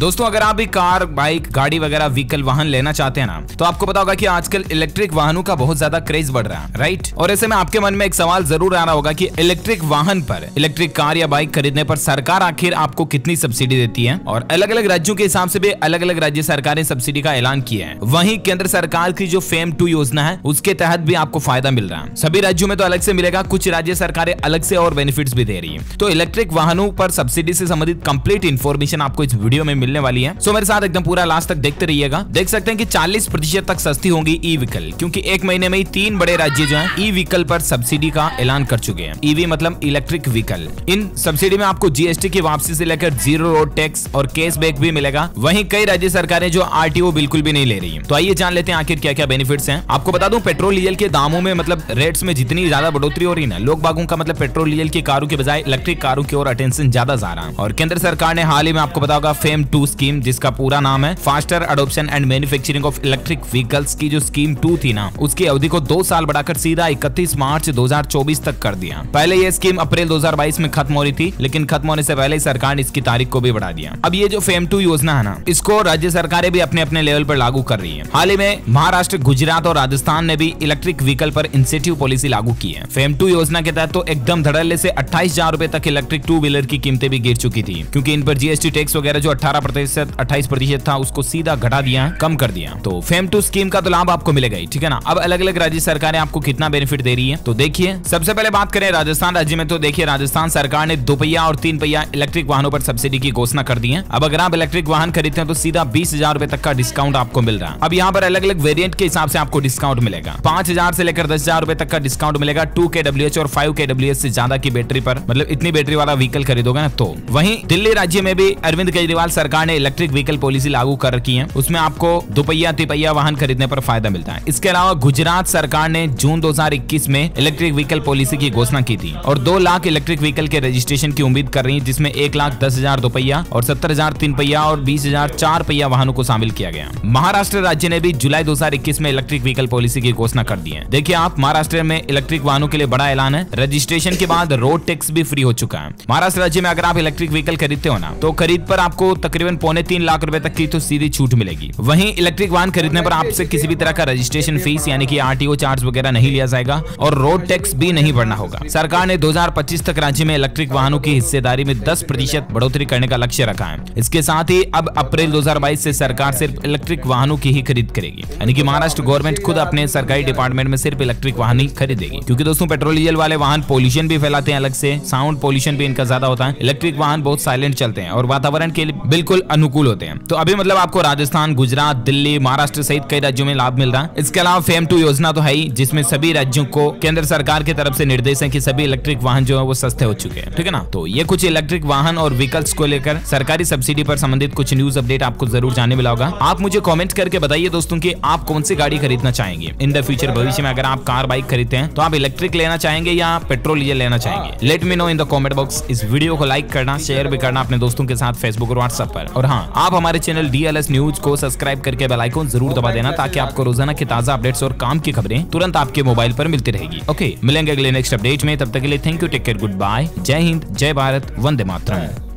दोस्तों अगर आप भी कार, बाइक, गाड़ी वगैरह व्हीकल वाहन लेना चाहते हैं ना, तो आपको पता होगा कि आजकल इलेक्ट्रिक वाहनों का बहुत ज्यादा क्रेज बढ़ रहा है, राइट। और ऐसे में आपके मन में एक सवाल जरूर आ रहा होगा कि इलेक्ट्रिक वाहन पर, इलेक्ट्रिक कार या बाइक खरीदने पर सरकार आखिर आपको कितनी सब्सिडी देती है। और अलग अलग राज्यों के हिसाब से भी अलग अलग राज्य सरकारें सब्सिडी का ऐलान किए हैं। वहीं केंद्र सरकार की जो फेम 2 योजना है उसके तहत भी आपको फायदा मिल रहा है। सभी राज्यों में तो अलग से मिलेगा, कुछ राज्य सरकारें अलग से और बेनिफिट्स भी दे रही है। तो इलेक्ट्रिक वाहनों पर सब्सिडी से संबंधित कंप्लीट इन्फॉर्मेशन आपको इस वीडियो में मिलने वाली है। सो मेरे साथ एकदम पूरा लास्ट तक देखते रहिएगा। देख सकते हैं कि 40% तक सस्ती होंगी ई व्हीकल, क्योंकि एक महीने में ही 3 बड़े राज्य जो हैं ई व्हीकल पर सब्सिडी का ऐलान कर चुके हैं। ईवी मतलब इलेक्ट्रिक व्हीकल। इन सब्सिडी में आपको जीएसटी की वापसी से लेकर जीरो रोड टैक्स और कैशबैक भी मिलेगा। वहीं कई राज्य सरकारें जो आरटीओ बिल्कुल भी नहीं ले रही है। तो आइए जान लेते हैं आखिर क्या क्या बेनिफिट्स हैं। आपको बता दूं, पेट्रोल डीजल के दामों में मतलब रेट्स में जितनी ज्यादा बढ़ोतरी हो रही ना, लोग बागों का मतलब पेट्रोल डीजल की कारों के बजाय इलेक्ट्रिक कारों की ओर अटेंशन ज्यादा जा रहा है। और केंद्र सरकार ने हाल ही में आपको पता होगा फेम 2 स्कीम, जिसका पूरा नाम है faster adoption and manufacturing of electric vehicles, की जो स्कीम 2 थी ना, उसकी अवधि को 2 साल बढ़ाकर सीधा 31 मार्च 2024 तक कर दिया। पहले ये स्कीम अप्रैल 2022 में खत्म हो रही थी, लेकिन खत्म होने से पहले सरकार ने इसकी तारीख को भी बढ़ा दिया। अब ये जो फेम 2 योजना है ना, इसको राज्य सरकारें भी अपने अपने लेवल पर लागू कर रही है। हाल ही में महाराष्ट्र, गुजरात और राजस्थान ने भी इलेक्ट्रिक व्हीकल पर इंसेंटिव पॉलिसी लागू की है। फेम 2 योजना के तहत तो एकदम धड़ल्ले से 28,000 तक इलेक्ट्रिक टू व्हीलर की कीमतें भी गिर चुकी थी, क्योंकि इन पर जीएसटी टैक्स वगैरह जो 28% था उसको सीधा घटा दिया, कम कर दिया। तो फेम 2 स्कीम का तो लाभ आपको मिलेगा ही, ठीक है ना। अब अलग अलग राज्य सरकारें आपको कितना बेनिफिट दे रही है तो देखिए। सबसे पहले बात करें राजस्थान राज्य में, तो देखिए राजस्थान सरकार ने 2 पहिया और 3 पहिया इलेक्ट्रिक वाहनों पर सब्सिडी की घोषणा कर दी है। अब अगर आप इलेक्ट्रिक वाहन खरीदते हैं तो सीधा 20,000 तक का डिस्काउंट आपको मिल रहा है। अब यहाँ पर अलग अलग वेरिएंट के हिसाब से आपको डिस्काउंट मिलेगा। 5,000 से लेकर 10,000 तक का डिस्काउंट मिलेगा 2 kWh और 5 kWh से ज्यादा की बैटरी पर, मतलब इतनी बैटरी वाला व्हीकल खरीदोगे ना तो। वहीं दिल्ली राज्य में भी अरविंद केजरीवाल सरकार ने इलेक्ट्रिक व्हीकल पॉलिसी लागू कर रखी है, उसमें आपको 2 पहिया 3 पहिया वाहन खरीदने पर फायदा मिलता है। इसके अलावा गुजरात सरकार ने जून 2021 में इलेक्ट्रिक व्हीकल पॉलिसी की घोषणा की थी और 2 लाख इलेक्ट्रिक व्हीकल के रजिस्ट्रेशन की उम्मीद कर रही है, जिसमें 1,10,000 2 पहिया और 70,000 3 पहिया और 20,000 4 पहिया वाहनों को शामिल किया गया। महाराष्ट्र राज्य ने भी जुलाई 2021 में इलेक्ट्रिक व्हीकल पॉलिसी की घोषणा कर दी है। देखिए आप, महाराष्ट्र में इलेक्ट्रिक वाहनों के लिए बड़ा ऐलान है। रजिस्ट्रेशन के बाद रोड टैक्स भी फ्री हो चुका है। महाराष्ट्र राज्य में अगर आप इलेक्ट्रिक व्हीकल खरीदते हो ना, तो खरीद पर आपको तकरीबन 3.25 लाख रुपए तक की तो सीधी छूट मिलेगी। वहीं इलेक्ट्रिक वाहन खरीदने पर आपसे किसी भी तरह का रजिस्ट्रेशन फीस यानी कि आरटीओ चार्ज वगैरह नहीं लिया जाएगा और रोड टैक्स भी नहीं भरना होगा। सरकार ने 2025 तक राज्य में इलेक्ट्रिक वाहनों की हिस्सेदारी में 10% बढ़ोतरी करने का लक्ष्य रखा है। इसके साथ ही अब अप्रैल 2022 से सरकार सिर्फ इलेक्ट्रिक वाहनों की ही खरीद करेगी, यानी कि महाराष्ट्र गवर्नमेंट खुद अपने सरकारी डिपार्टमेंट में सिर्फ इलेक्ट्रिक वाहन ही खरीदेगी, क्योंकि दोस्तों पेट्रोल डीजल वाले वाहन पॉल्यूशन भी फैलाते हैं, अलग से साउंड पॉल्यूशन भी इनका ज्यादा होता है। इलेक्ट्रिक वाहन बहुत साइलेंट चलते हैं और वातावरण के लिए बिल्कुल अनुकूल होते हैं। तो अभी मतलब आपको राजस्थान, गुजरात, दिल्ली, महाराष्ट्र सहित कई राज्यों में लाभ मिल रहा है। इसके अलावा फेम 2 योजना तो है ही, जिसमें सभी राज्यों को केंद्र सरकार की तरफ से निर्देश है कि सभी इलेक्ट्रिक वाहन जो है वो सस्ते हो चुके हैं, ठीक है ना। तो ये कुछ इलेक्ट्रिक वाहन और व्हीकल्स को लेकर सरकारी सब्सिडी पर संबंधित कुछ न्यूज अपडेट आपको जरूर जानने मिला होगा। आप मुझे कॉमेंट करके बताइए दोस्तों कि आप कौन सी गाड़ी खरीदना चाहेंगे इन द फ्यूचर। भविष्य में अगर आप कार, बाइक खरीदते हैं तो आप इलेक्ट्रिक लेना चाहेंगे या पेट्रोल डीजल लेना चाहेंगे। Let me know in the comment box. इस वीडियो को लाइक करना, शेयर भी करना अपने दोस्तों के साथ फेसबुक और व्हाट्सएप पर। और हाँ, आप हमारे चैनल DLS न्यूज को सब्सक्राइब करके बेल आइकन जरूर दबा देना, ताकि आपको रोजाना की ताजा अपडेट्स और काम की खबरें तुरंत आपके मोबाइल पर मिलती रहेगी। ओके, मिलेंगे अगले नेक्स्ट अपडेट में, तब तक के लिए thank you, take care, good bye, जय हिंद, जय भारत, वंदे मातरम।